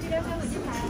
这边还有几排。